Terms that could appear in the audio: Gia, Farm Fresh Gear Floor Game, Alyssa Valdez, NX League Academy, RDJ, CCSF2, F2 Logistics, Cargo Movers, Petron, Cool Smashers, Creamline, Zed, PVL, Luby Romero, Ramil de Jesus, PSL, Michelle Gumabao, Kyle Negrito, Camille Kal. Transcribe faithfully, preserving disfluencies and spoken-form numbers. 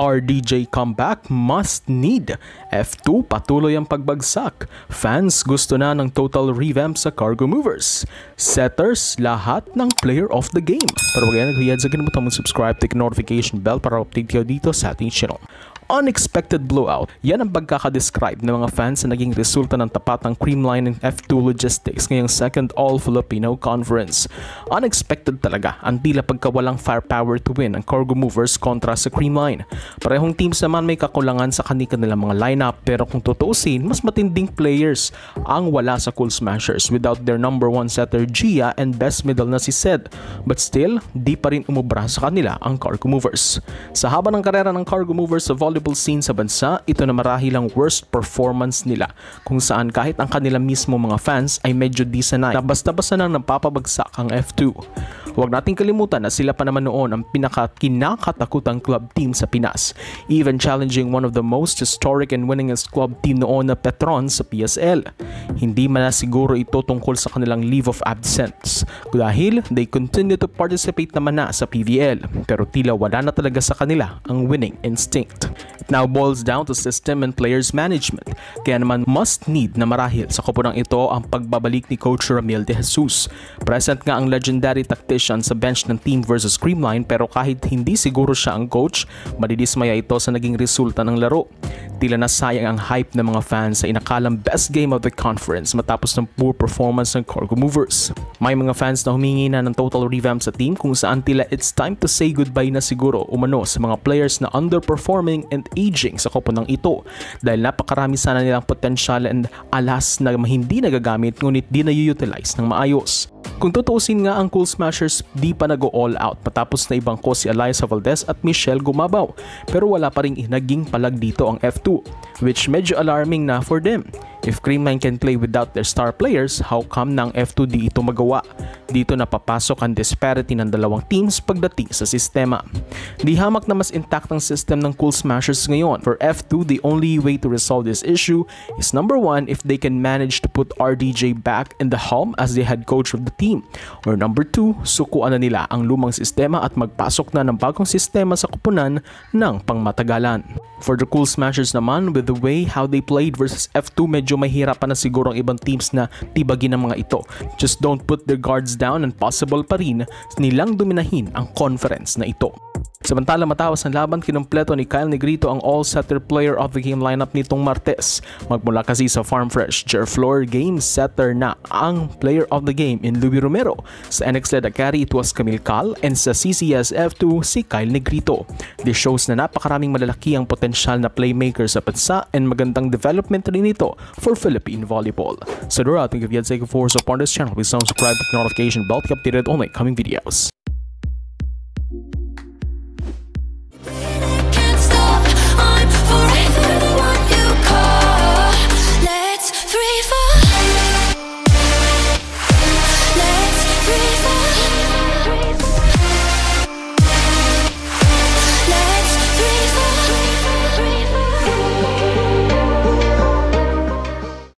R D J comeback must need. F two patuloy ang pagbagsak. Fans gusto na ng total revamp sa Cargo Movers. Setters, lahat ng player of the game. Pero wag yan, nag-heads again mo tamang subscribe, take notification bell para update kayo dito sa ating channel. Unexpected blowout. Yan ang pagkakadescribe ng mga fans na naging resulta ng tapatang Creamline and F two Logistics ngayong second All-Filipino Conference. Unexpected talaga ang tila pagkawalang firepower to win ang Cargo Movers kontra sa Creamline. Parehong teams naman may kakulangan sa kanilang mga lineup, pero kung tutuusin, mas matinding players ang wala sa Cool Smashers without their number one setter Gia and best middle na si Zed. But still, di pa rin umubra sa kanila ang Cargo Movers. Sa haba ng karera ng Cargo Movers sa volleyball scene sa bansa, ito na marahil ang worst performance nila, kung saan kahit ang kanila mismo mga fans ay medyo disanay na basta-basta nang napapabagsak ang F two. Huwag nating kalimutan na sila pa naman noon ang pinaka-kinakatakutang club team sa Pinas, even challenging one of the most historic and winningest club team noon na Petron sa P S L. Hindi man na siguro ito tungkol sa kanilang leave of absence, dahil they continue to participate naman na sa P V L, pero tila wala na talaga sa kanila ang winning instinct. It now boils down to system and players management. Kaya naman must need na marahil sa koponang ito ang pagbabalik ni Coach Ramil de Jesus. Present nga ang legendary tactician sa bench ng team versus Creamline, pero kahit hindi siguro siya ang coach, madidismaya ito sa naging resulta ng laro. Tila nasayang ang hype ng mga fans sa inakalang best game of the conference matapos ng poor performance ng Cargo Movers. May mga fans na humingi na ng total revamp sa team, kung saan tila it's time to say goodbye na siguro umano sa mga players na underperforming and aging sa koponang ito, dahil napakarami sana nilang potensyal and alas na hindi nagagamit ngunit di na-utilize ng maayos. Kung tutuusin nga, ang Cool Smashers di pa nag-all out matapos na ibangko si Alyssa Valdez at Michelle Gumabao, pero wala pa rin naging palag dito ang F two, which medyo alarming na for them. If Creamline can play without their star players, how come ng F two di ito magawa? Dito napapasok ang disparity ng dalawang teams pagdating sa sistema. Di hamak na mas intact ang system ng Cool Smashers ngayon. For F two, the only way to resolve this issue is number one, if they can manage to put R D J back in the helm as the head coach of the team. Or number two, sukuan na nila ang lumang sistema at magpasok na ng bagong sistema sa koponan ng pangmatagalan. For the Cool Smashers naman, with the way how they played versus F two, medyo mahirapan na siguro ang ibang teams na tibagin ang mga ito. Just don't put their guards down and possible pa rin nilang dominahin ang conference na ito. Samantala, matawas ang laban, kinumpleto ni Kyle Negrito ang all-setter player of the game lineup nitong Martes. Magmula kasi sa Farm Fresh Gear Floor Game, setter na ang player of the game in Luby Romero. Sa N X League Academy, it was Camille Kal, and sa C C S F two, si Kyle Negrito. This shows na napakaraming malalaki ang potensyal na playmaker sa bansa, and magandang development rin ito for Philippine volleyball. So, Dora, thank you for your support on this channel. Please subscribe with notification bell to be updated on my coming videos.